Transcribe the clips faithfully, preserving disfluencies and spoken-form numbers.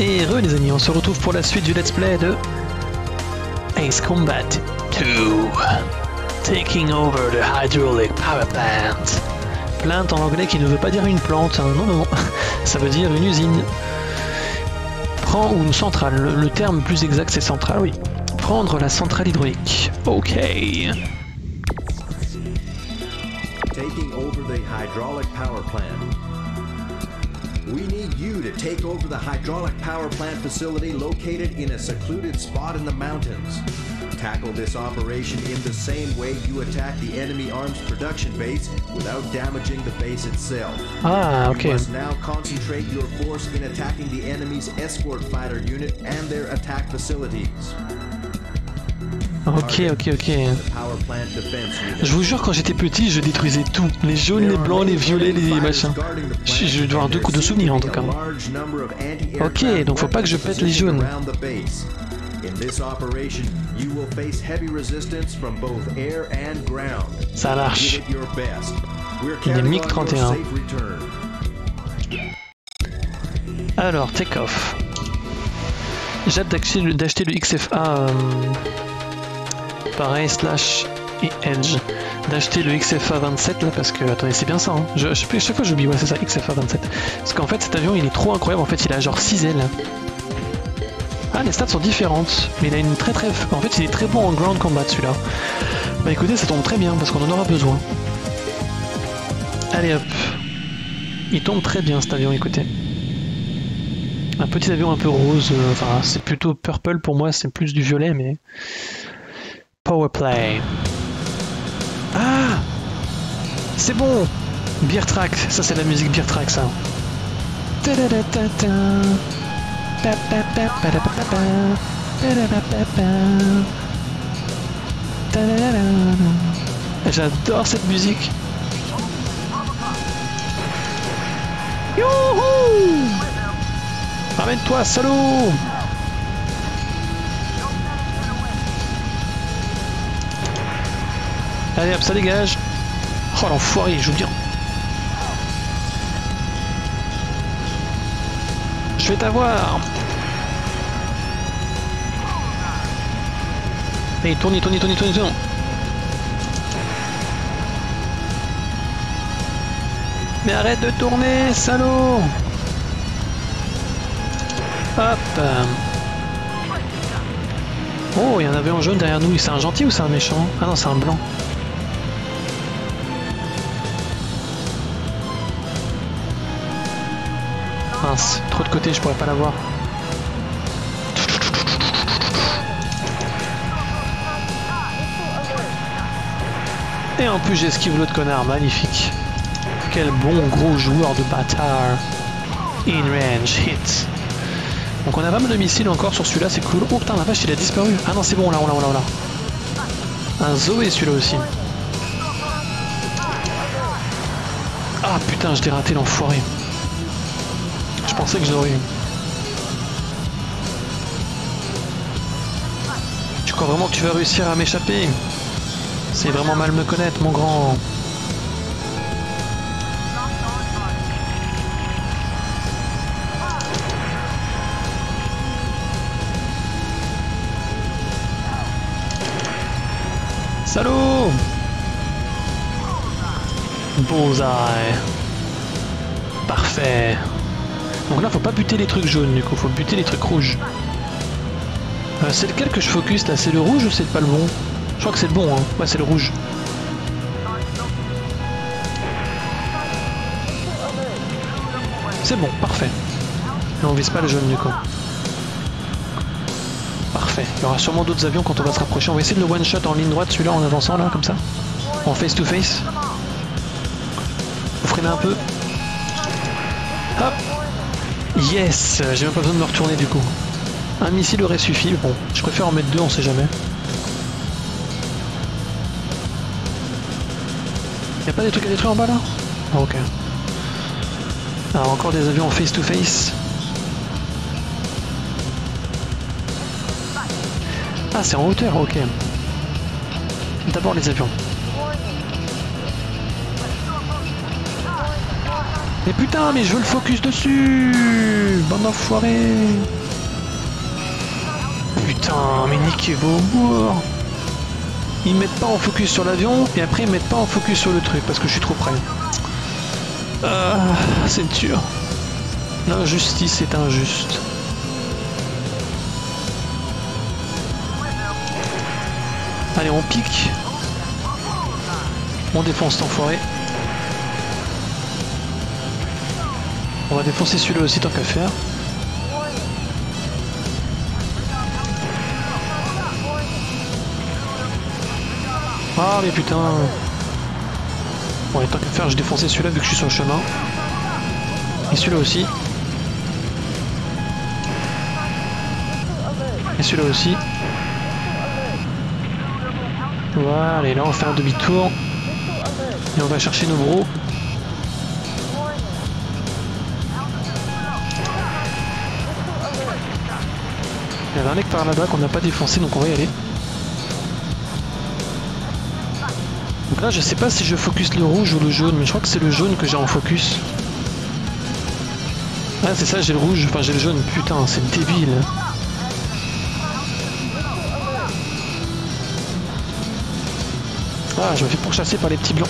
Et re les amis, on se retrouve pour la suite du let's play de Ace Combat deux, Taking Over the Hydraulic Power Plant. Plante en anglais qui ne veut pas dire une plante, hein. Non, non, non, ça veut dire une usine. Prends ou une centrale, le, le terme plus exact c'est centrale, oui. Prendre la centrale hydraulique, ok. Taking over the hydraulic power plant. We need you to take over the hydraulic power plant facility located in a secluded spot in the mountains. Tackle this operation in the same way you attack the enemy arms production base without damaging the base itself. Ah, okay. You must now concentrate your force in attacking the enemy's escort fighter unit and their attack facilities. Ok, ok, ok. Je vous jure, quand j'étais petit, je détruisais tout. Les jaunes, les blancs, les violets, les machins. Je, je dois avoir deux coups de souvenirs en tout cas. Ok, donc faut pas que je pète les jaunes. Ça marche. Il est Mig trente et un. Alors, take off. J'ai hâte d'acheter le X F A... Euh... Pareil, slash et edge. D'acheter le X F A vingt-sept là parce que, attendez, c'est bien ça, hein. Je, je, chaque fois j'oublie, ouais, c'est ça, X F A vingt-sept. Parce qu'en fait, cet avion il est trop incroyable, en fait, il a genre six ailes. Ah, les stats sont différentes, mais il a une très très. En fait, il est très bon en ground combat celui-là. Bah écoutez, ça tombe très bien parce qu'on en aura besoin. Allez hop. Il tombe très bien cet avion, écoutez. Un petit avion un peu rose, euh, enfin, c'est plutôt purple pour moi, c'est plus du violet, mais. Powerplay. Ah, c'est bon. Bear Tracks, ça c'est la musique Bear Tracks, ça. J'adore cette musique. Youhou! Ramène-toi, salaud! Allez hop, ça dégage. Oh l'enfoiré, il joue bien. Je vais t'avoir. Allez, tourne, tourne, tourne, tourne, tourne. Mais arrête de tourner, salaud. Hop. Oh, il y en avait un jaune derrière nous. C'est un gentil ou c'est un méchant? Ah non, c'est un blanc. Mince, trop de côté, je pourrais pas l'avoir. Et en plus j'esquive l'autre connard, magnifique. Quel bon gros joueur de bâtard. In range, hit. Donc on a pas mal de missiles encore sur celui-là, c'est cool. Oh putain la vache, il a disparu. Ah non c'est bon, là, on l'a, on l'a, on l'a. Un Zoé celui-là aussi. Ah putain, je l'ai raté l'enfoiré. Je pensais que j'aurais eu. Tu crois vraiment que tu vas réussir à m'échapper? C'est vraiment mal me connaître, mon grand. Salaud! Bullseye. Parfait. Donc là, faut pas buter les trucs jaunes, du coup, faut buter les trucs rouges. Euh, c'est lequel que je focus là? C'est le rouge ou c'est pas le bon? Je crois que c'est le bon, hein. Ouais, c'est le rouge. C'est bon, parfait. Et on vise pas le jaune, du coup. Parfait. Il y aura sûrement d'autres avions quand on va se rapprocher. On va essayer de le one shot en ligne droite, celui-là, en avançant là, comme ça. En face to face. Vous freinez un peu. Hop! Yes, j'ai même pas besoin de me retourner du coup. Un missile aurait suffi, bon, je préfère en mettre deux, on sait jamais. Y'a pas des trucs à détruire en bas là? Ah, ok. Alors encore des avions face to face. Ah c'est en hauteur, ok. D'abord les avions. Mais putain, mais je veux le focus dessus. Bande enfoirés. Putain, mais niquez-vous au bourg. Ils mettent pas en focus sur l'avion et après ils mettent pas en focus sur le truc parce que je suis trop près. Ah, c'est dur. L'injustice est injuste. Allez, on pique. On défonce cet enfoiré. On va défoncer celui-là aussi tant qu'à faire. Ah mais putain. Bon, et tant qu'à faire, je défonçais celui-là vu que je suis sur le chemin. Et celui-là aussi. Et celui-là aussi. Voilà, et là on va faire un demi-tour. Et on va chercher nos gros. Il y avait un mec par là-bas qu'on n'a pas défoncé, donc on va y aller. Donc là je sais pas si je focus le rouge ou le jaune, mais je crois que c'est le jaune que j'ai en focus. Ah c'est ça, j'ai le rouge, enfin j'ai le jaune, putain c'est débile. Ah je me fais pourchasser par les petits blancs.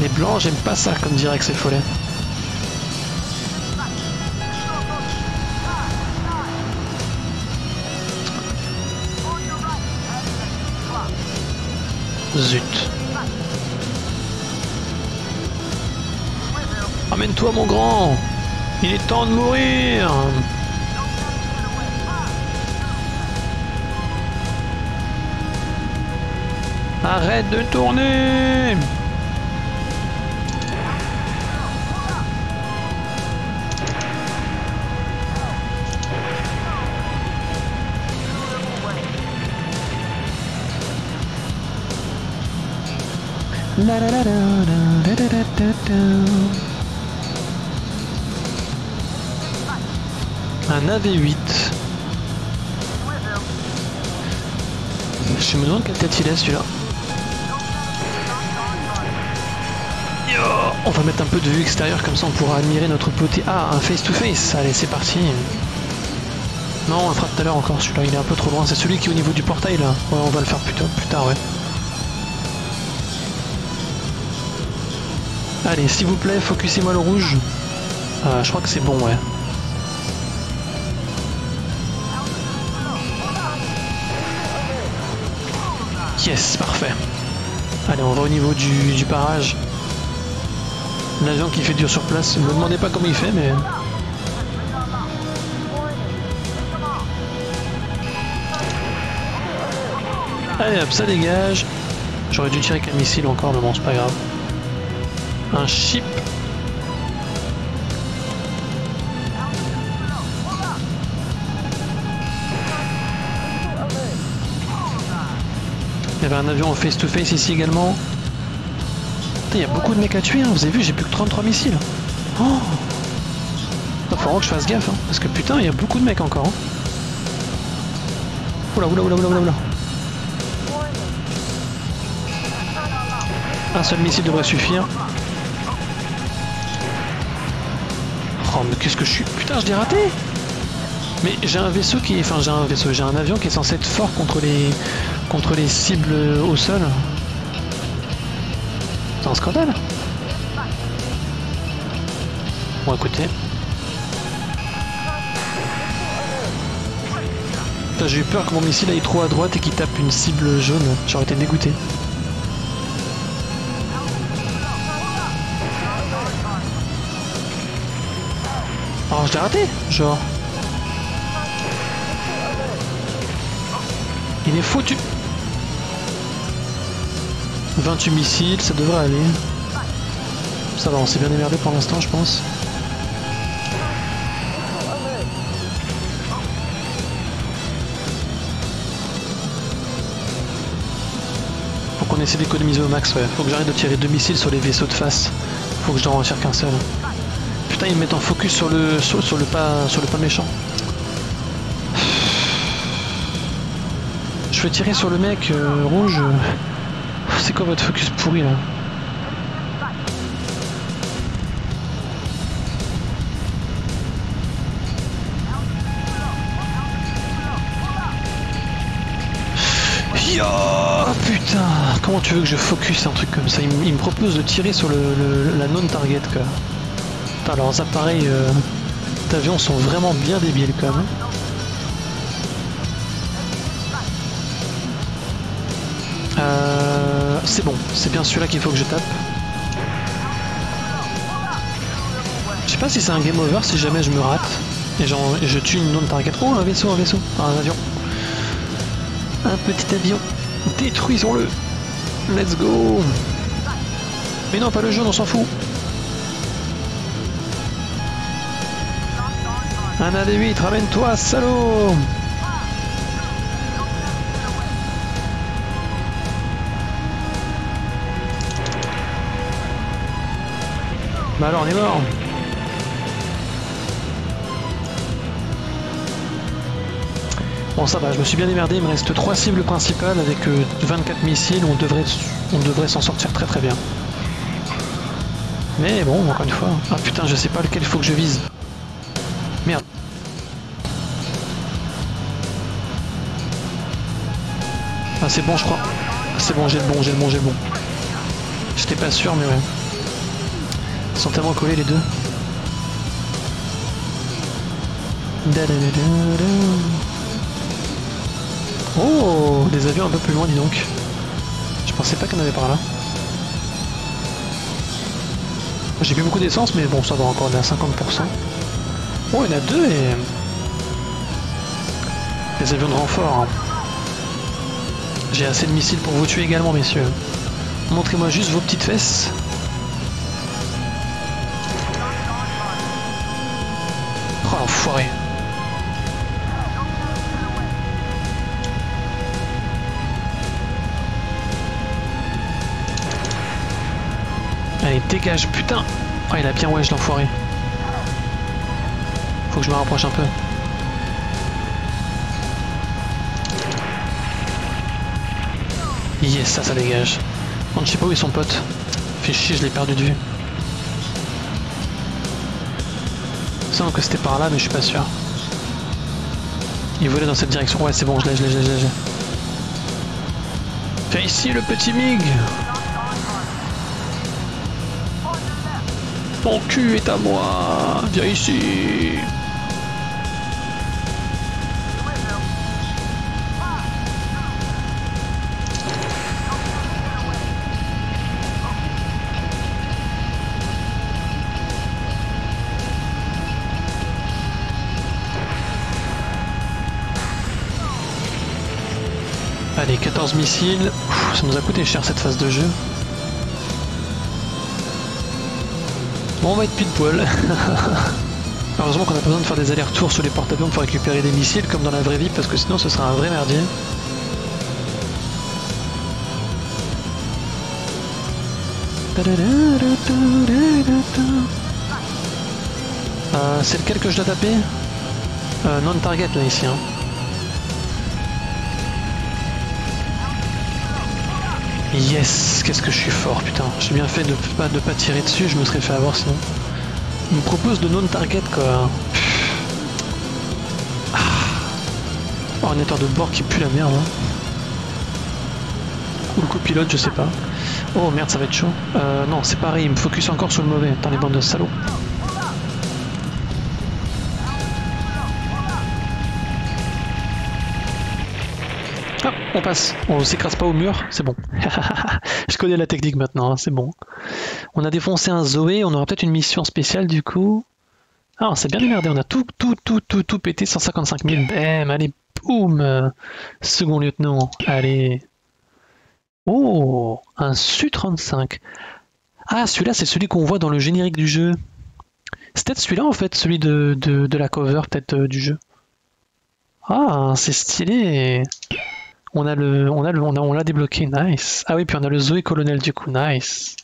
Les blancs j'aime pas ça comme direct, c'est follet. Zut. Amène-toi mon grand. Il est temps de mourir. Arrête de tourner. La la la la la la la la. Un A V huit. Je me demande quelle tête il a celui-là. Yo, on va mettre un peu de vue extérieure comme ça on pourra admirer notre poté. Ah, un face to face. Allez, c'est parti. Non, on le fera tout à l'heure encore celui-là. Il est un peu trop loin. C'est celui qui est au niveau du portail là. Ouais, on va le faire plus tard, plus tard ouais. Allez, s'il vous plaît, focussez-moi le rouge. Euh, je crois que c'est bon, ouais. Yes, parfait. Allez, on va au niveau du, du barrage. L'avion qui fait dur sur place. Ne me demandez pas comment il fait, mais... Allez, hop, ça dégage. J'aurais dû tirer qu'un missile encore, mais bon, c'est pas grave. Un chip. Il y avait un avion en face-to-face ici également. Putain, il y a beaucoup de mecs à tuer, hein. Vous avez vu, j'ai plus que trente-trois missiles. Oh, il faudra que je fasse gaffe, hein, parce que putain, il y a beaucoup de mecs encore. Hein. Oula, oula, oula, oula, oula. Un seul missile devrait suffire. Oh mais qu'est-ce que je suis... Putain je l'ai raté. Mais j'ai un vaisseau qui... Enfin j'ai un vaisseau, j'ai un avion qui est censé être fort contre les... Contre les cibles au sol. C'est un scandale. Bon écoutez. Putain j'ai eu peur que mon missile aille trop à droite et qu'il tape une cible jaune. J'aurais été dégoûté. Alors je l'ai raté, genre. Il est foutu. vingt-huit missiles, ça devrait aller. Ça va, on s'est bien démerdé pour l'instant, je pense. Faut qu'on essaie d'économiser au max, ouais. Faut que j'arrête de tirer deux missiles sur les vaisseaux de face. Faut que je n'en retire qu'un seul. Putain, ils me mettent en focus sur le sur, sur le pas sur le pas méchant. Je vais tirer sur le mec euh, rouge. C'est quoi votre focus pourri là? Oh putain, comment tu veux que je focus un truc comme ça? Il, il me propose de tirer sur le, le, la non-target quoi. Putain, leurs appareils euh, d'avion sont vraiment bien débiles quand même. Euh, c'est bon, c'est bien celui-là qu'il faut que je tape. Je sais pas si c'est un game over si jamais je me rate. Et genre je tue une non-target. Oh un vaisseau, un vaisseau, un avion. Un petit avion, détruisons-le. Let's go. Mais non, pas le jaune, on s'en fout. Un A D huit, ramène-toi, salaud. Bah alors, on est mort. Bon ça va, je me suis bien démerdé, il me reste trois cibles principales avec euh, vingt-quatre missiles, on devrait on devrait s'en sortir très très bien. Mais bon, encore une fois... Ah putain, je sais pas lequel faut que je vise. Merde. Ah c'est bon je crois. C'est bon, j'ai le bon, j'ai le bon, j'ai le bon. J'étais pas sûr mais ouais. Ils sont tellement collés les deux. Da da da da da. Oh, des avions un peu plus loin, dis donc. Je pensais pas qu'on avait par là. J'ai plus beaucoup d'essence, mais bon, ça va encore, on est à cinquante pour cent. Oh, il y en a deux et... des avions de renfort. Hein. J'ai assez de missiles pour vous tuer également, messieurs. Montrez-moi juste vos petites fesses. Oh, l'enfoiré. Allez, dégage, putain! Oh, il a bien wesh l'enfoiré. Faut que je me rapproche un peu. Yes, ça, ça dégage. On ne sait pas où est son pote. Fais chier, je l'ai perdu de vue. Il semble que c'était par là, mais je suis pas sûr. Il volait dans cette direction. Ouais, c'est bon, je l'ai, je l'ai, je l'ai, je l'ai. Viens ici, le petit Mig! Mon cul est à moi! Viens ici! Allez, quatorze missiles. Ouf, ça nous a coûté cher cette phase de jeu. Bon, on va être pile poil. Heureusement qu'on a pas besoin de faire des allers-retours sur les porte-avions pour récupérer des missiles comme dans la vraie vie, parce que sinon ce sera un vrai merdier. Euh, c'est lequel que je dois taper? euh, Non-target là ici. Hein. Yes, qu'est-ce que je suis fort, putain. J'ai bien fait de pas de pas tirer dessus, je me serais fait avoir sinon. Il me propose de non-target quoi. Ah. Oh, un ordinateur de bord qui pue la merde. Hein. Ou le copilote, je sais pas. Oh merde, ça va être chaud. Euh, non, c'est pareil, il me focus encore sur le mauvais. Dans les bandes de salauds. On passe, on s'écrase pas au mur, c'est bon. Je connais la technique maintenant, hein, c'est bon. On a défoncé un Zoé, on aura peut-être une mission spéciale du coup. Ah, on s'est bien démerdé, on a tout, tout, tout, tout, tout pété, cent cinquante-cinq mille. Bam, allez, boum. Second lieutenant, allez. Oh, un Su trente-cinq. Ah, celui-là, c'est celui qu'on voit dans le générique du jeu. C'est peut-être celui-là en fait, celui de, de, de la cover peut-être euh, du jeu. Ah, c'est stylé. On a le, on a le, on a, on l'a débloqué, nice. Ah oui, puis on a le Zoé colonel du coup, nice.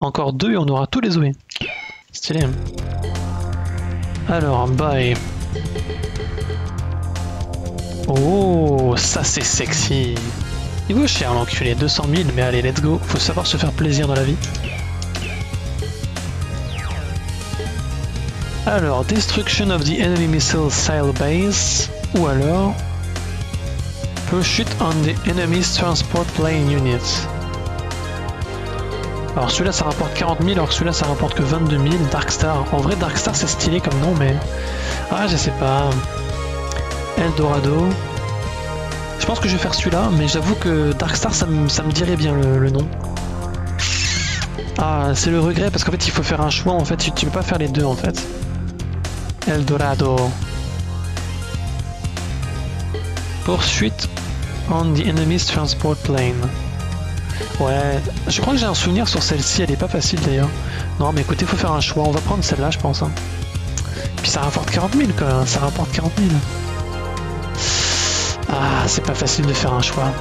Encore deux et on aura tous les Zoé. Stylé. Alors, bye. Oh, ça c'est sexy. Il vaut cher l'enculé, deux cent mille, mais allez, let's go. Faut savoir se faire plaisir dans la vie. Alors, destruction of the enemy missile sail base, ou alors... Pursuit on the enemy's transport plane units. Alors celui-là ça rapporte quarante mille alors que celui-là ça rapporte que vingt-deux mille. Darkstar, en vrai Darkstar c'est stylé comme nom mais... Ah je sais pas... Eldorado... Je pense que je vais faire celui-là mais j'avoue que Darkstar ça me, ça me dirait bien le, le nom. Ah c'est le regret parce qu'en fait il faut faire un choix en fait, tu, tu peux pas faire les deux en fait. Eldorado... Poursuite on the enemy's transport plane. Ouais, je crois que j'ai un souvenir sur celle-ci, elle est pas facile d'ailleurs. Non mais écoutez, faut faire un choix, on va prendre celle-là je pense. Hein. Puis ça rapporte quarante mille quand même, ça rapporte quarante mille. Ah, c'est pas facile de faire un choix.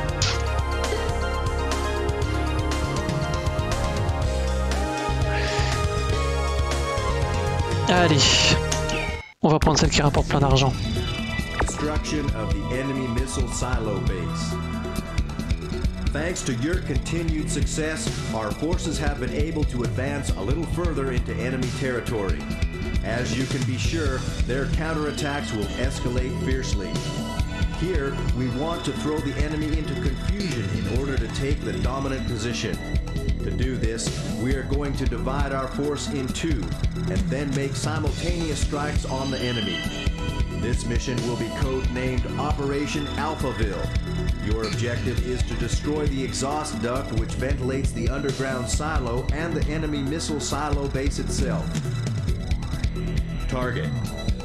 Allez, on va prendre celle qui rapporte plein d'argent. Destruction of the enemy missile silo base. Thanks to your continued success, our forces have been able to advance a little further into enemy territory. As you can be sure, their counterattacks will escalate fiercely. Here, we want to throw the enemy into confusion in order to take the dominant position. To do this, we are going to divide our force in two, and then make simultaneous strikes on the enemy. This mission will be code-named Opération Alphaville. Your objective is to destroy the exhaust duct which ventilates the underground silo and the enemy missile silo base itself. Target.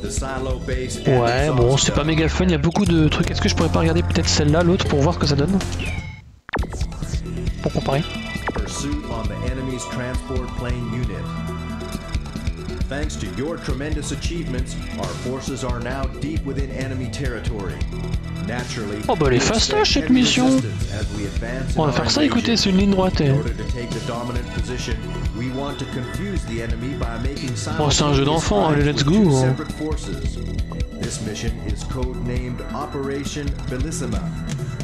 The silo base and ouais, bon, c'est pas méga fun, il y a beaucoup de trucs. Est-ce que je pourrais pas regarder peut-être celle-là, l'autre, pour voir ce que ça donne? Pour comparer. Pursuit on the enemy's transport plane unit. Thanks to your tremendous achievements, our forces are now deep within enemy territory. Naturally, oh bah elle est fastoche cette mission. On va faire ça, écoutez, c'est une ligne droite. Oh c'est un jeu d'enfant, allez let's go. This mission is codenamed Operation Bellissima.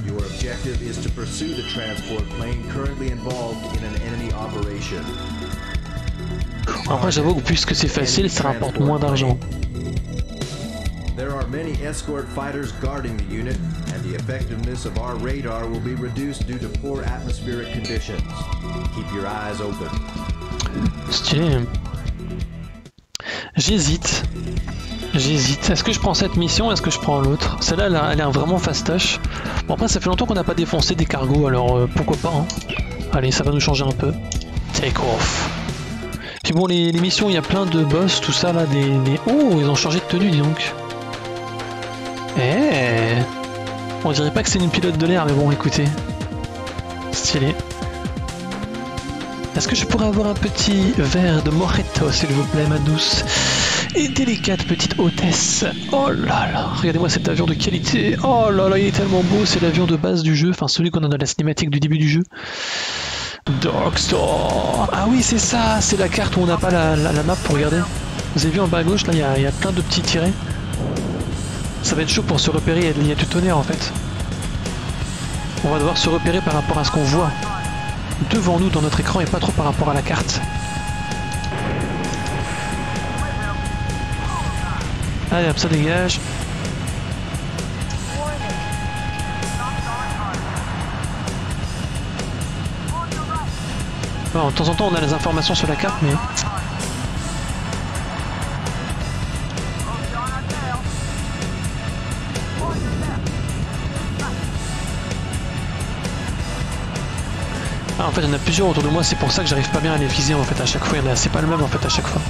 Your objective is to pursue the transport plane currently involved in an enemy operation. Après j'avoue que puisque c'est facile, ça rapporte moins d'argent. There are many escort fighters guarding the unit, and the effectiveness of our radar will be reduced due to poor atmospheric conditions. Keep your eyes open. Stylé. J'hésite. J'hésite. Est-ce que je prends cette mission, est-ce que je prends l'autre? Celle-là, elle est vraiment fastoche. Bon après, ça fait longtemps qu'on n'a pas défoncé des cargos, alors euh, pourquoi pas hein. Allez, ça va nous changer un peu. Take off. Puis bon, les, les missions, il y a plein de boss, tout ça là, des, des... Oh, ils ont changé de tenue, dis donc. Eh, on dirait pas que c'est une pilote de l'air, mais bon, écoutez. Stylé. Est-ce que je pourrais avoir un petit verre de mojito, s'il vous plaît, ma douce et délicate petite hôtesse? Oh là là, regardez-moi cet avion de qualité. Oh là là, il est tellement beau, c'est l'avion de base du jeu, enfin celui qu'on a dans la cinématique du début du jeu. Darkstar. Ah oui c'est ça, c'est la carte où on n'a pas la, la, la map pour regarder. Vous avez vu en bas à gauche là, il y, y a plein de petits tirets. Ça va être chaud pour se repérer, il y, y a du tonnerre en fait. On va devoir se repérer par rapport à ce qu'on voit devant nous dans notre écran et pas trop par rapport à la carte. Allez hop, ça dégage. Alors, de temps en temps on a les informations sur la carte mais... Ah en fait il y en a plusieurs autour de moi, c'est pour ça que j'arrive pas bien à les viser en fait à chaque fois, il y en a c'est pas le même en fait à chaque fois.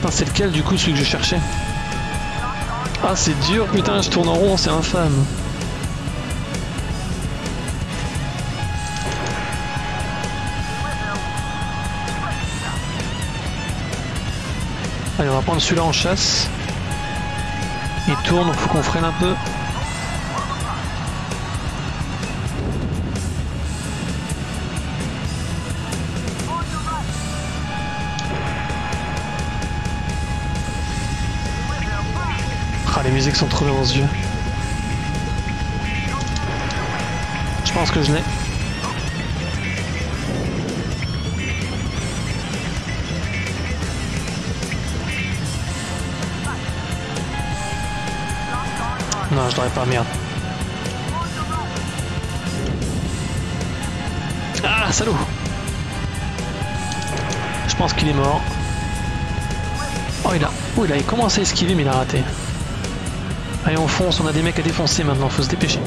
Putain c'est lequel du coup celui que je cherchais? Ah c'est dur putain, je tourne en rond, c'est infâme. Allez, on va prendre celui-là en chasse. Il tourne, donc faut qu'on freine un peu. Ah, les musiques sont trop bien dans ce jeu. Je pense que je l'ai. Non, je l'aurais pas, merde. Ah, salaud! Je pense qu'il est mort. Oh, il a... Oh, il a commencé à esquiver, mais il a raté. Allez, on fonce, on a des mecs à défoncer maintenant, faut se dépêcher.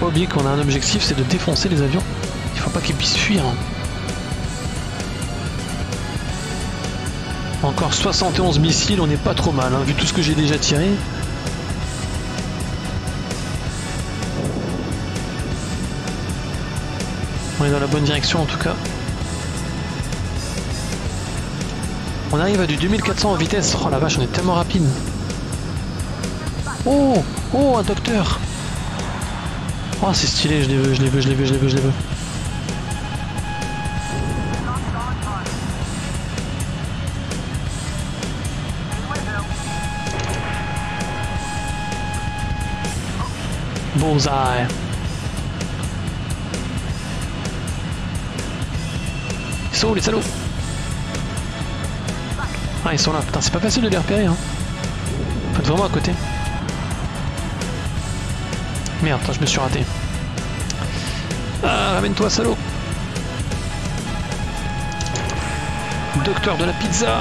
Pas oublier qu'on a un objectif, c'est de défoncer les avions. Il faut pas qu'ils puissent fuir. Encore soixante et onze missiles, on n'est pas trop mal, hein, vu tout ce que j'ai déjà tiré. On est dans la bonne direction en tout cas. On arrive à du deux mille quatre cents en vitesse. Oh la vache, on est tellement rapide. Oh, oh, un docteur. Oh, c'est stylé, je les veux, je les veux, je les veux, je les veux, je les veux. Bullseye. Ils sont où les salauds? Ah, ils sont là. Putain, c'est pas facile de les repérer, hein. Faut être vraiment à côté. Merde, attends, je me suis raté. Ah, ramène-toi, salaud. Docteur de la pizza.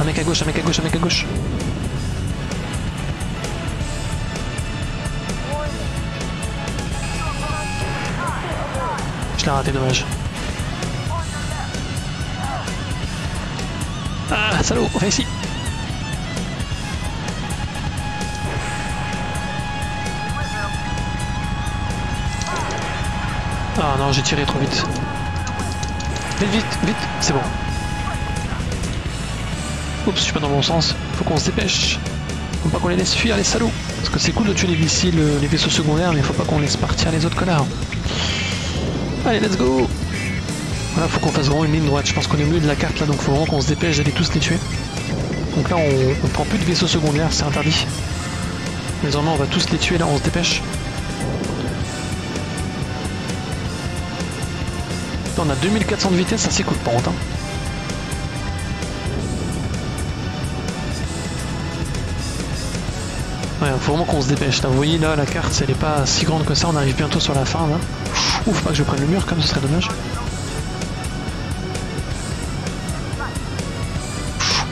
Un mec à gauche, un mec à gauche, un mec à gauche. Je l'ai raté, dommage. Ah, salaud, viens ici. Ah non, j'ai tiré trop vite. Vite, vite, vite, c'est bon. Oups, je suis pas dans le bon sens. Faut qu'on se dépêche. Faut pas qu'on les laisse fuir, les salauds. Parce que c'est cool de tuer les missiles, les vaisseaux secondaires, mais faut pas qu'on laisse partir les autres connards. Allez, let's go. Voilà, faut qu'on fasse vraiment une ligne droite. Je pense qu'on est au milieu de la carte là, donc faut vraiment qu'on se dépêche d'aller tous les tuer. Donc là, on, on prend plus de vaisseaux secondaires, c'est interdit. Désormais, on va tous les tuer là, on se dépêche. On a deux mille quatre cents de vitesse, ça c'est cool par contre. Hein. Ouais, faut vraiment qu'on se dépêche. Là, vous voyez là, la carte, elle est pas si grande que ça. On arrive bientôt sur la fin. Là. Ouf, pas que je prenne le mur, comme ce serait dommage.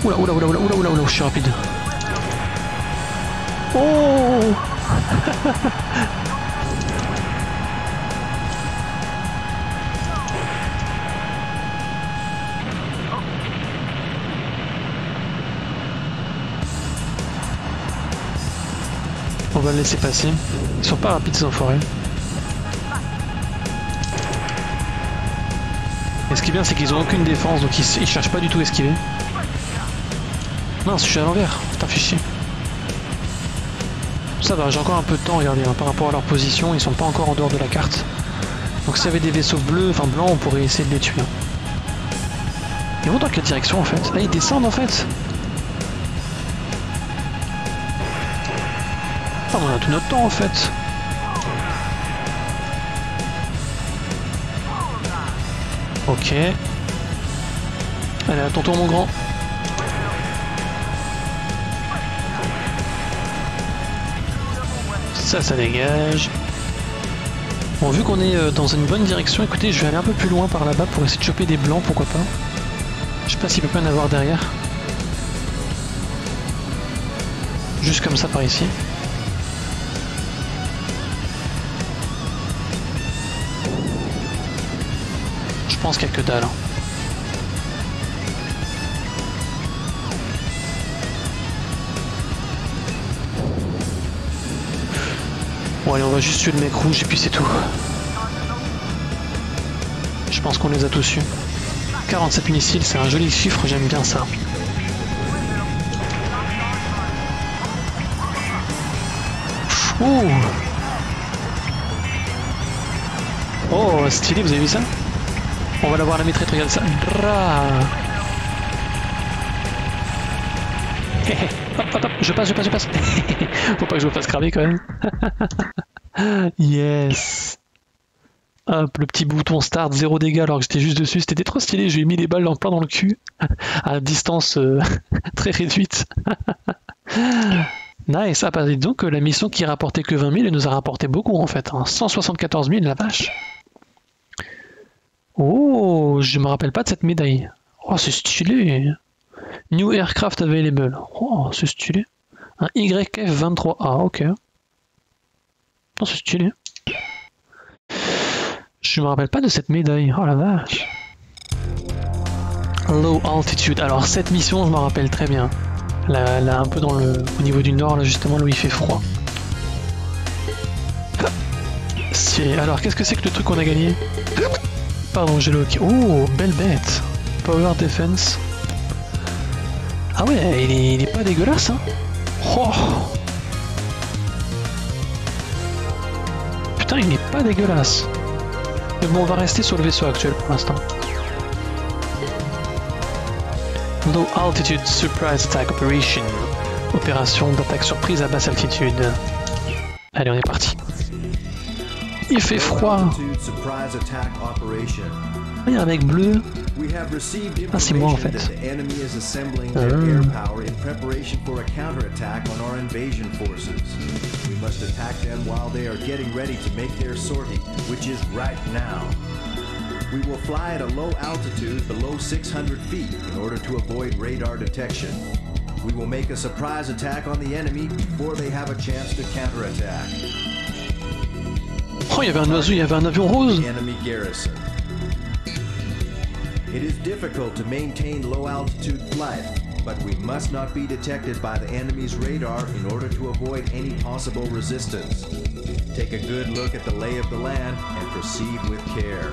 Oula, oula, oula, oula, oula, oula, oula, je suis rapide. Oh. On va le laisser passer. Ils sont pas rapides ces enfoirés. Et ce qui est bien, c'est qu'ils ont aucune défense, donc ils, ils cherchent pas du tout à esquiver. Mince, je suis à l'envers. Putain, fais chier. Ça va, j'ai encore un peu de temps, regardez, hein, par rapport à leur position, ils sont pas encore en dehors de la carte. Donc s'il y avait des vaisseaux bleus, enfin blancs, on pourrait essayer de les tuer. Ils vont dans quelle direction en fait? Ah, ils descendent en fait. On a tout notre temps en fait. Ok. Allez, à ton tour mon grand. Ça, ça dégage. Bon, vu qu'on est dans une bonne direction, écoutez, je vais aller un peu plus loin par là-bas pour essayer de choper des blancs, pourquoi pas. Je sais pas s'il peut pas en avoir derrière. Juste comme ça par ici. Je pense qu'il n'y a que dalle. Bon allez, on va juste tuer le mec rouge et puis c'est tout. Je pense qu'on les a tous eus. quarante-sept missiles, c'est un joli chiffre, j'aime bien ça. Ouh. Oh, stylé, vous avez vu ça? On va la voir la maîtresse, regarde ça. Hop, hop, hop, je passe, je passe, je passe. Faut pas que je me fasse cramer quand même. Yes. Hop, le petit bouton start, zéro dégâts alors que j'étais juste dessus, c'était trop stylé, j'ai mis les balles en plein dans le cul, à distance euh, très réduite. Nice, ah bah, donc la mission qui rapportait que vingt mille, elle nous a rapporté beaucoup en fait, hein. cent soixante-quatorze mille, la vache. Oh, je me rappelle pas de cette médaille. Oh, c'est stylé. New Aircraft Available. Oh, c'est stylé. Un Y F vingt-trois A, ok. Oh, c'est stylé. Je me rappelle pas de cette médaille. Oh la vache. Low Altitude. Alors, cette mission, je m'en rappelle très bien. Là, là, un peu dans le, au niveau du nord, là, justement, là où il fait froid. Alors, qu'est-ce que c'est que le truc qu'on a gagné? Pardon, j'ai le... Oh, belle bête. Power Defense. Ah ouais, il est, il est pas dégueulasse, hein. Oh. Putain, il n'est pas dégueulasse. Mais bon, on va rester sur le vaisseau actuel pour l'instant. Low Altitude Surprise Attack Operation. Opération d'attaque surprise à basse altitude. Allez, on est parti. Il fait froid. Il y a un mec bleu. Ah, c'est moi en fait. Euh. Oh, il y avait un oiseau, il y avait un avion rose. It is difficult to maintain low altitude flight, but we must not be detected by the enemy's radar in order to avoid any possible resistance. Take a good look at the lay of the land and proceed with care.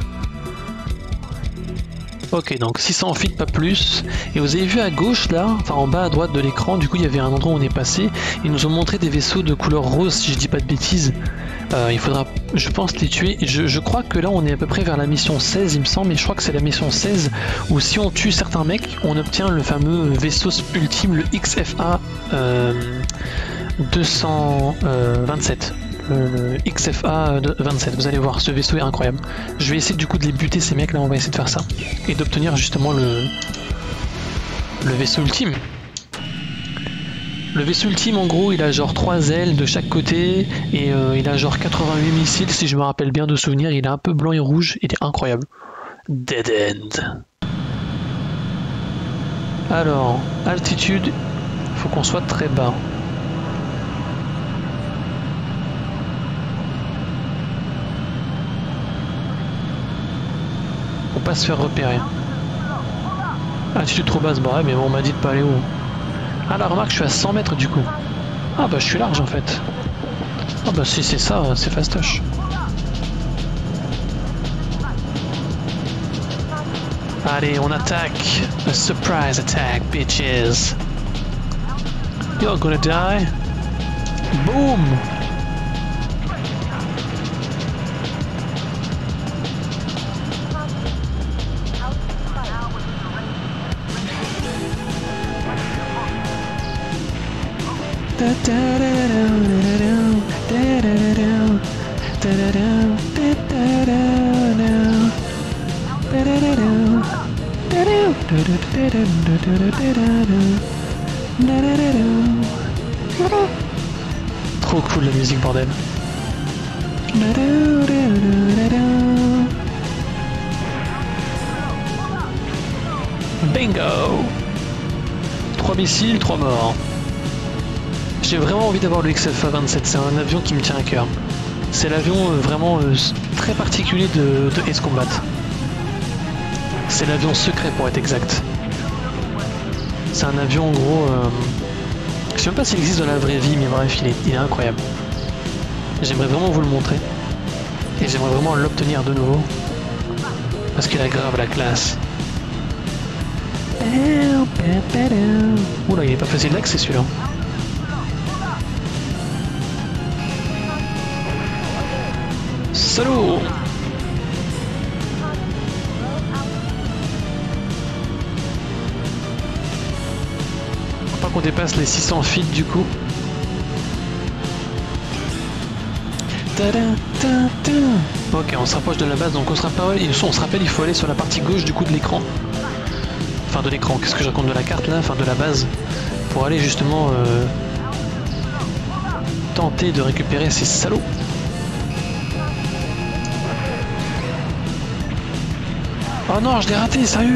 Ok, donc six cents feet, pas plus. Et vous avez vu à gauche là, enfin en bas à droite de l'écran, du coup il y avait un endroit où on est passé. Ils nous ont montré des vaisseaux de couleur rose, si je dis pas de bêtises. Euh, il faudra, je pense, les tuer. Je, je crois que là on est à peu près vers la mission seize, il me semble, mais je crois que c'est la mission seize où si on tue certains mecs, on obtient le fameux vaisseau ultime, le X F A euh, deux cent vingt-sept. Le X F A vingt-sept, vous allez voir, ce vaisseau est incroyable. Je vais essayer du coup de les buter ces mecs là, on va essayer de faire ça. Et d'obtenir justement le... le vaisseau ultime. Le vaisseau ultime en gros, il a genre trois ailes de chaque côté, et euh, il a genre quatre-vingt-huit missiles, si je me rappelle bien de souvenir, il est un peu blanc et rouge, il est incroyable. Dead End. Alors, altitude, faut qu'on soit très bas. Pas se faire repérer. Altitude trop basse, bah ouais, mais bon, on m'a dit de pas aller haut. Ah la remarque, je suis à cent mètres du coup. Ah bah je suis large en fait. Ah bah si c'est ça, c'est fastoche. Allez, on attaque. A surprise attack, bitches. You're gonna die. Boom. Trop cool la musique, bordel. Bingo. Trois missiles, trois morts. J'ai vraiment envie d'avoir le X F A vingt-sept, c'est un avion qui me tient à cœur. C'est l'avion vraiment euh, très particulier de, de Ace Combat. C'est l'avion secret pour être exact. C'est un avion en gros... Euh... Je sais même pas s'il existe dans la vraie vie, mais bref, il est, il est incroyable. J'aimerais vraiment vous le montrer. Et j'aimerais vraiment l'obtenir de nouveau. Parce qu'il a grave la classe. Oula, il est pas facile d'accès celui-là. Salaud. Pas qu'on dépasse les six cents feet du coup. Ta -da, ta -da. Ok, on se rapproche de la base, donc on se rappelle, on se rappelle il faut aller sur la partie gauche du coup de l'écran. Enfin de l'écran, qu'est-ce que je raconte de la carte là, enfin de la base, pour aller justement euh, tenter de récupérer ces salauds. Oh non, je l'ai raté, sérieux.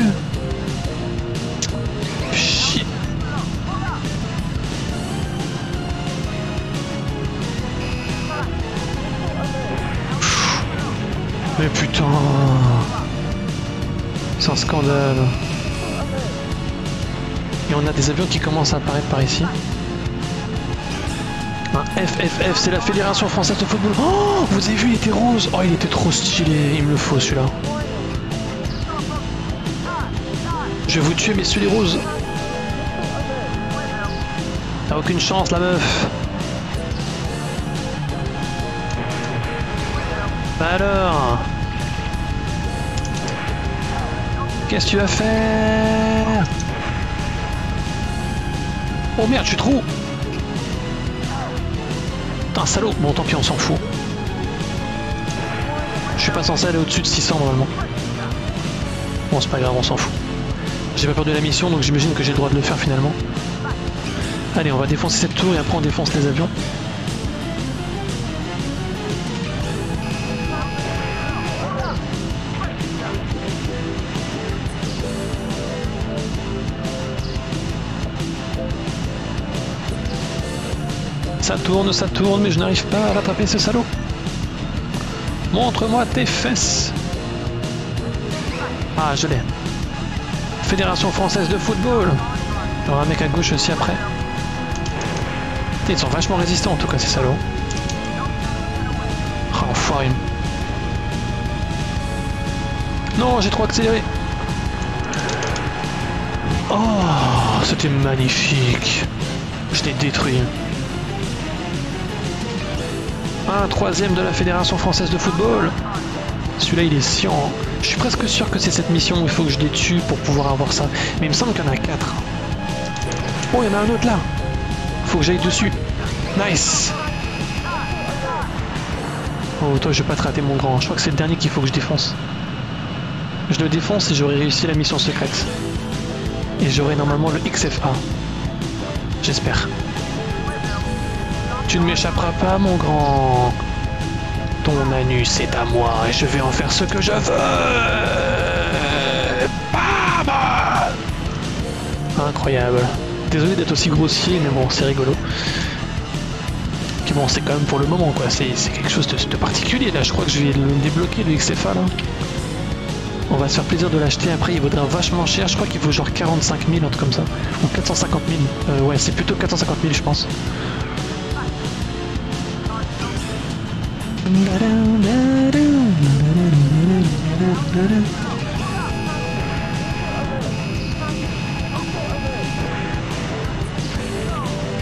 Shit. Mais putain, c'est un scandale. Et on a des avions qui commencent à apparaître par ici. Un F F F, c'est la Fédération Française de Football. Oh, vous avez vu, il était rose. Oh, il était trop stylé, il me le faut celui-là. Je vais vous tuer, messieurs les roses. T'as aucune chance, la meuf. Bah alors, qu'est-ce que tu vas faire? Oh merde, je suis trop. Putain, salaud. Bon, tant pis, on s'en fout. Je suis pas censé aller au-dessus de six cents normalement. Bon, c'est pas grave, on s'en fout. J'ai pas perdu la mission, donc j'imagine que j'ai le droit de le faire finalement. Allez, on va défoncer cette tour et après on défonce les avions. Ça tourne, ça tourne, mais je n'arrive pas à rattraper ce salaud. Montre-moi tes fesses. Ah, je l'ai. Fédération Française de Football. Il y aura un mec à gauche aussi après. Ils sont vachement résistants en tout cas ces salauds. Oh, enfoiré. Non, j'ai trop accéléré. Oh, c'était magnifique. Je l'ai détruit. Un troisième de la Fédération Française de Football. Celui-là il est sciant. Je suis presque sûr que c'est cette mission où il faut que je les tue pour pouvoir avoir ça. Mais il me semble qu'il y en a quatre. Oh, il y en a un autre là. Faut que j'aille dessus. Nice. Oh, toi, je vais pas te rater, mon grand. Je crois que c'est le dernier qu'il faut que je défonce. Je le défonce et j'aurai réussi la mission secrète. Et j'aurai normalement le X F A. J'espère. Tu ne m'échapperas pas, mon grand. Ton anus est à moi et je vais en faire ce que je veux. Bam! Incroyable. Désolé d'être aussi grossier, mais bon, c'est rigolo. Et bon, c'est quand même pour le moment, quoi. C'est quelque chose de, de particulier, là. Je crois que je vais le débloquer, le X F A, là. On va se faire plaisir de l'acheter. Après, il vaudra vachement cher. Je crois qu'il vaut genre quarante-cinq mille, un truc comme ça. Ou quatre cent cinquante mille. Euh, ouais, c'est plutôt quatre cent cinquante mille, je pense.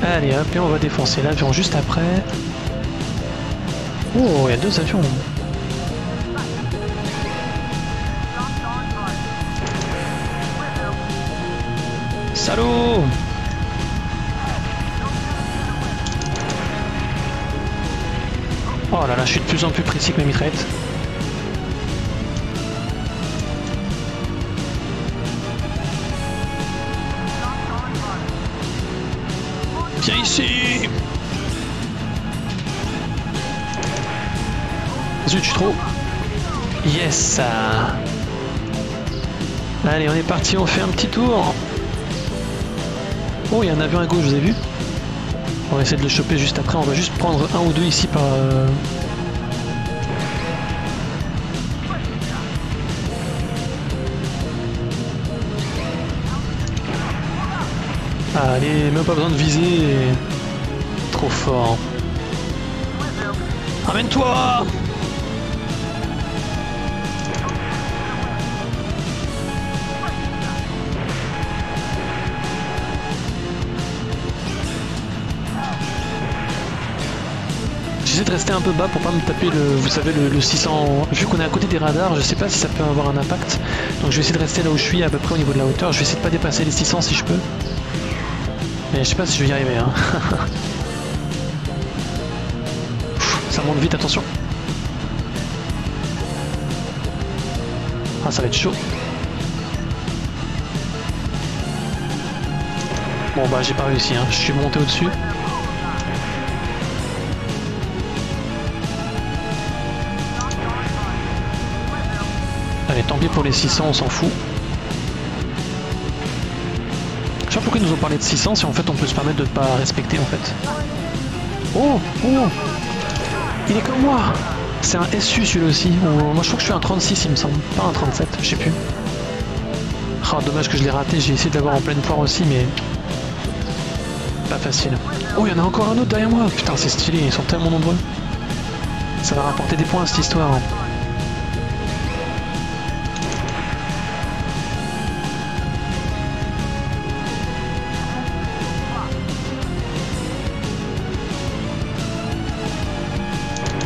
Allez hop, et on va défoncer l'avion juste après. Oh, il y a deux avions. Salaud! Oh là là, je suis de plus en plus précis avec ma mitraillette. Viens ici! Zut, je suis trop. Yes! Allez, on est parti, on fait un petit tour. Oh, il y a un avion à gauche, vous avez vu? On va essayer de le choper juste après, on va juste prendre un ou deux ici par... Euh... Allez, même pas besoin de viser. Trop fort. Amène-toi! J'essaie de rester un peu bas pour pas me taper le, vous savez, le, le six cents. Vu qu'on est à côté des radars, je sais pas si ça peut avoir un impact. Donc je vais essayer de rester là où je suis, à peu près au niveau de la hauteur. Je vais essayer de pas dépasser les six cents si je peux. Mais je sais pas si je vais y arriver. Hein. Ça monte vite, attention. Ah, ça va être chaud. Bon bah j'ai pas réussi, hein. Je suis monté au-dessus. Allez, tant pis pour les six cents, on s'en fout. Je sais pas pourquoi ils nous ont parlé de six cents si en fait on peut se permettre de ne pas respecter en fait. Oh, oh, il est comme moi. C'est un S U celui-là aussi. Oh, moi je crois que je suis un trente-six il me semble, pas un trente-sept, je sais plus. Ah, dommage que je l'ai raté, j'ai essayé de l'avoir en pleine poire aussi mais... Pas facile. Oh, il y en a encore un autre derrière moi. Putain, c'est stylé, ils sont tellement nombreux. Ça va rapporter des points cette histoire. Hein.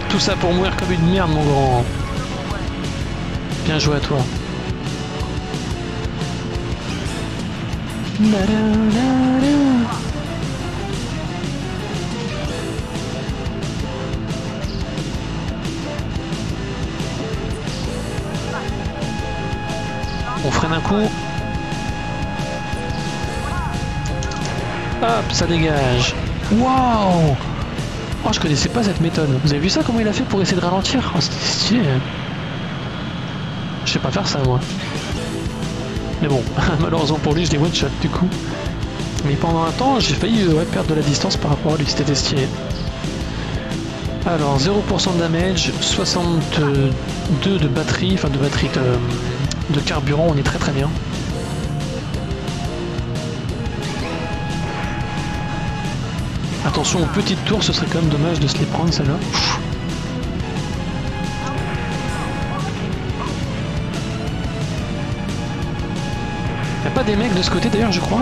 Tout ça pour mourir comme une merde, mon grand. Bien joué à toi. On freine un coup. Hop, ça dégage. Waouh! Oh, je connaissais pas cette méthode. Vous avez vu ça, comment il a fait pour essayer de ralentir? Oh, c'était stylé. Je sais pas faire ça, moi. Mais bon, malheureusement pour lui, je l'ai one-shot, du coup. Mais pendant un temps, j'ai failli euh, ouais, perdre de la distance par rapport à lui, c'était stylé. Alors, zéro pour cent de damage, soixante-deux de batterie, enfin de batterie de, de carburant, on est très très bien. Attention aux petites tours, ce serait quand même dommage de se les prendre celle-là. Y'a pas des mecs de ce côté d'ailleurs, je crois.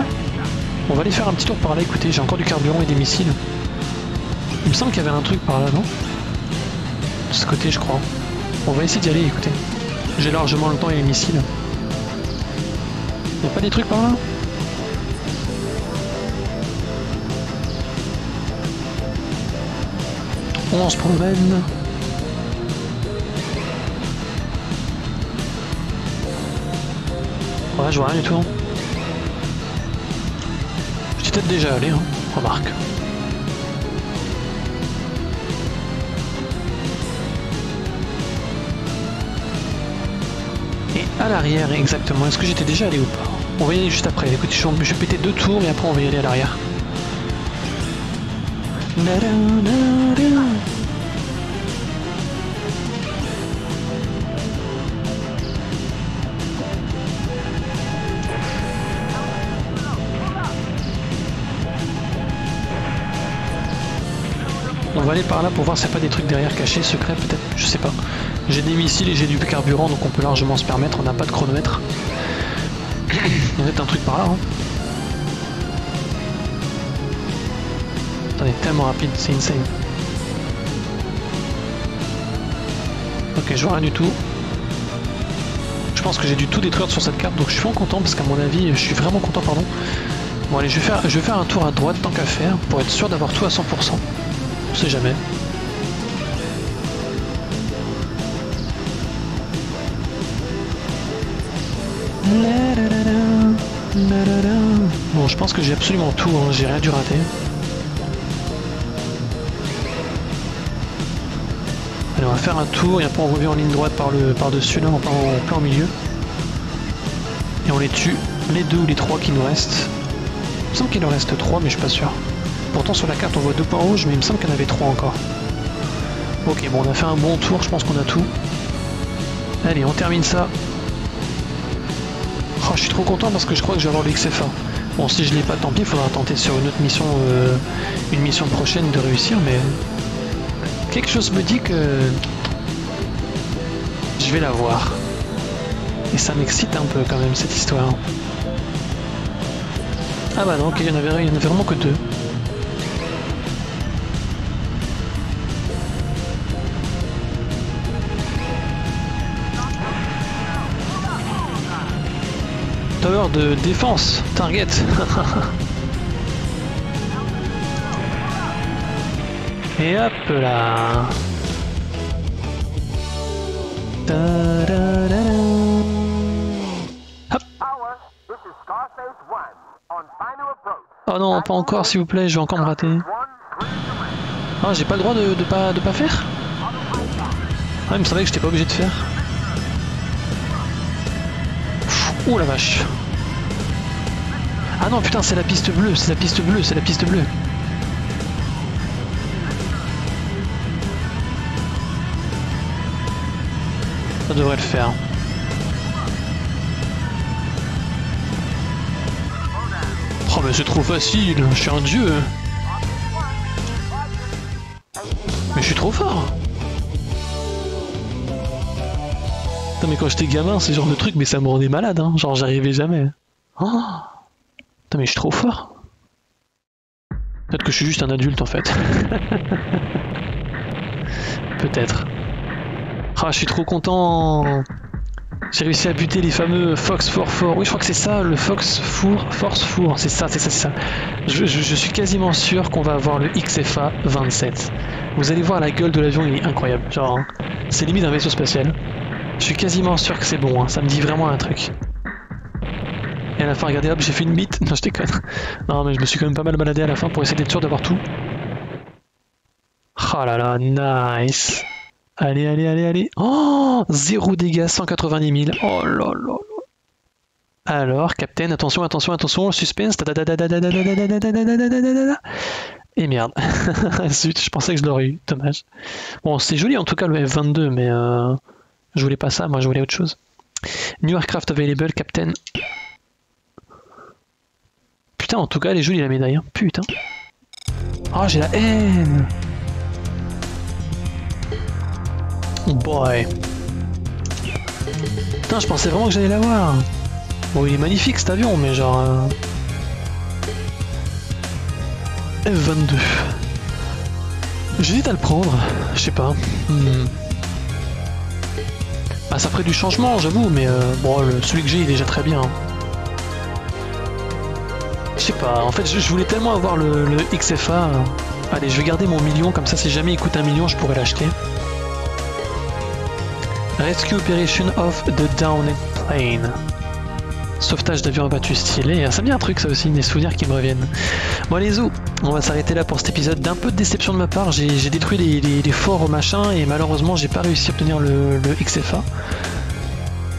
On va aller faire un petit tour par là, écoutez, j'ai encore du carburant et des missiles. Il me semble qu'il y avait un truc par là, non? De ce côté, je crois. On va essayer d'y aller, écoutez. J'ai largement le temps et les missiles. Y'a pas des trucs par là? On se promène. Ouais, je vois rien du tout. Je suis peut-être déjà allé, hein. Remarque. Et à l'arrière, exactement. Est-ce que j'étais déjà allé ou pas? On va y aller juste après. Écoute, je vais péter deux tours et après on va y aller à l'arrière. On va aller par là pour voir s'il n'y a pas des trucs derrière cachés, secrets peut-être, je sais pas. J'ai des missiles et j'ai du carburant donc on peut largement se permettre, on n'a pas de chronomètre. Il y a peut-être un truc par là, hein. Attendez, tellement rapide, c'est insane. Ok, je vois rien du tout. Je pense que j'ai dû tout détruire sur cette carte, donc je suis vraiment content, parce qu'à mon avis, je suis vraiment content, pardon. Bon allez, je vais faire, je vais faire un tour à droite, tant qu'à faire, pour être sûr d'avoir tout à cent pour cent. On sait jamais. Bon, je pense que j'ai absolument tout, hein, j'ai rien dû rater. Allez, on va faire un tour et après on revient en ligne droite par le par dessus là, en plein au milieu. Et on les tue, les deux ou les trois qui nous restent. Il me semble qu'il en reste trois, mais je suis pas sûr. Pourtant sur la carte on voit deux points rouges, mais il me semble qu'il y en avait trois encore. Ok, bon on a fait un bon tour, je pense qu'on a tout. Allez, on termine ça. Oh, je suis trop content parce que je crois que je vais avoir le X F A. Bon, si je l'ai pas, tant pis, il faudra tenter sur une autre mission, euh, une mission prochaine de réussir, mais... Quelque chose me dit que je vais la voir. Et ça m'excite un peu quand même cette histoire. Ah bah non, ok, il y en avait, il y en avait vraiment que deux. Tower de défense, target. Et hop là. Ta-da-da-da. Oh non, pas encore, s'il vous plaît, je vais encore me rater. Ah, j'ai pas le droit de, de, pas, de pas faire? Ah, il me savait que j'étais pas obligé de faire. Pff, oh la vache. Ah non, putain, c'est la piste bleue, c'est la piste bleue, c'est la piste bleue. Ça devrait le faire. Oh mais c'est trop facile, je suis un dieu. Mais je suis trop fort. Putain mais quand j'étais gamin, c'est ce genre de truc, mais ça me rendait malade, hein. Genre j'arrivais jamais. Oh. Putain mais je suis trop fort. Peut-être que je suis juste un adulte en fait. Peut-être. Ah, je suis trop content. J'ai réussi à buter les fameux Fox quatre quatre. Oui, je crois que c'est ça, le Fox quatre quatre. C'est ça, c'est ça, c'est ça. Je, je, je suis quasiment sûr qu'on va avoir le X F A vingt-sept. Vous allez voir la gueule de l'avion, il est incroyable. Genre, hein, c'est limite un vaisseau spatial. Je suis quasiment sûr que c'est bon, hein, ça me dit vraiment un truc. Et à la fin, regardez, hop, j'ai fait une bite. Non, je déconne. Non, mais je me suis quand même pas mal baladé à la fin pour essayer d'être sûr d'avoir tout. Oh là là, nice. Allez, allez, allez, allez. Oh, zéro dégâts, cent quatre-vingt-dix mille. Oh là là. Alors, Captain, attention, attention, attention, suspense. Et merde. Zut, je pensais que je l'aurais eu. Dommage. Bon, c'est joli en tout cas le F vingt-deux, mais euh, je voulais pas ça, moi je voulais autre chose. New aircraft available, Captain. Putain, en tout cas, elle est jolie la médaille. Hein. Putain. Oh, j'ai la haine. Boy. Putain, je pensais vraiment que j'allais l'avoir. Bon, il est magnifique cet avion, mais genre... Euh... F vingt-deux. J'hésite à le prendre, je sais pas. Hmm. Bah, ça ferait du changement, j'avoue, mais euh, bon, le, celui que j'ai, il est déjà très bien. Je sais pas, en fait, je, je voulais tellement avoir le, le X F A. Allez, je vais garder mon million, comme ça, si jamais il coûte un million, je pourrais l'acheter. Rescue Operation of the Downed Plane. Sauvetage d'avion abattu stylé. Ça me dit un truc ça aussi, des souvenirs qui me reviennent. Bon les os, on va s'arrêter là pour cet épisode. D'un peu de déception de ma part, j'ai détruit les, les, les forts machin et malheureusement j'ai pas réussi à obtenir le, le X F A.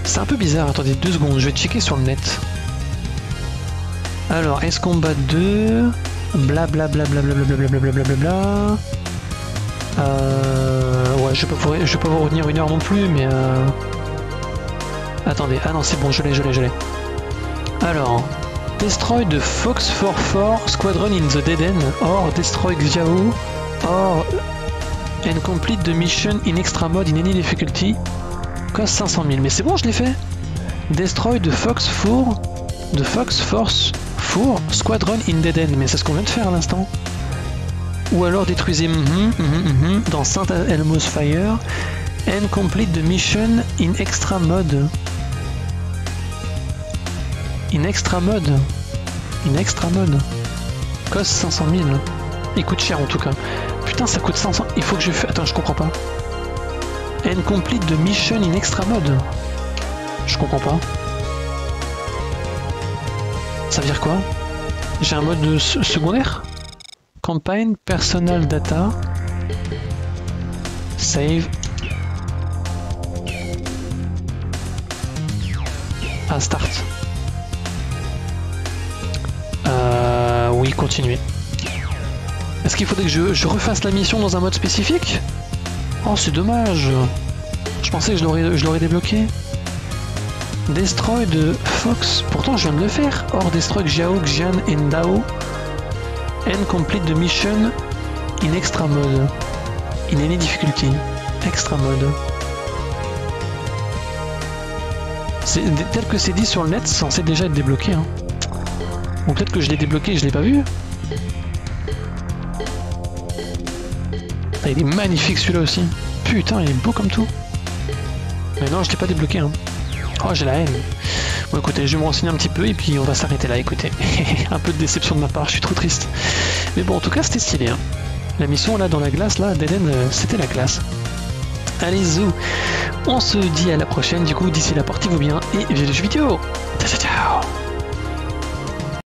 C'est un peu bizarre, attendez deux secondes, je vais checker sur le net. Alors, Ace Combat deux... Blablabla... Blablabla... Euh... Ouais, je peux pas vous retenir une heure non plus, mais euh... attendez, ah non, c'est bon, je l'ai, je l'ai, je l'ai. Alors, destroy the Fox quatre quatre squadron in the Dead End, or destroy Xiao, or and complete the mission in extra mode in any difficulty, cost cinq cent mille. Mais c'est bon, je l'ai fait. Destroy the Fox quatre, the Fox quatre quatre squadron in Dead End. Mais c'est ce qu'on vient de faire à l'instant. Ou alors détruisez mm -hmm, mm -hmm, mm -hmm, dans Saint Elmo's Fire and complete the mission in extra mode. In extra mode. In extra mode. Cost cinq cent mille. Il coûte cher en tout cas. Putain, ça coûte cinq cents. Il faut que je fasse. Attends, je comprends pas. And complete the mission in extra mode. Je comprends pas. Ça veut dire quoi? J'ai un mode secondaire? Campagne, personal data, save. Ah, start. Euh, oui, continuer. Est-ce qu'il faudrait que je, je refasse la mission dans un mode spécifique? Oh, c'est dommage. Je pensais que je l'aurais débloqué. Destroy de Fox. Pourtant, je viens de le faire. Or, destroy Xiao, Xian et Dao. And complete the mission in extra mode. In any difficulty. Extra mode. Tel que c'est dit sur le net, c'est censé déjà être débloqué. Hein. Ou peut-être que je l'ai débloqué et je l'ai pas vu. Ah, il est magnifique celui-là aussi. Putain, il est beau comme tout. Mais non, je l'ai pas débloqué. Hein. Oh, j'ai la haine. Bon écoutez, je vais me renseigner un petit peu et puis on va s'arrêter là, écoutez. Un peu de déception de ma part, je suis trop triste. Mais bon, en tout cas, c'était stylé. Hein. La mission là dans la glace, là, d'Eden, euh, c'était la classe. Allez, zou. On se dit à la prochaine, du coup, d'ici là, portez-vous bien et vive les jeux vidéo. Ciao, ciao, ciao.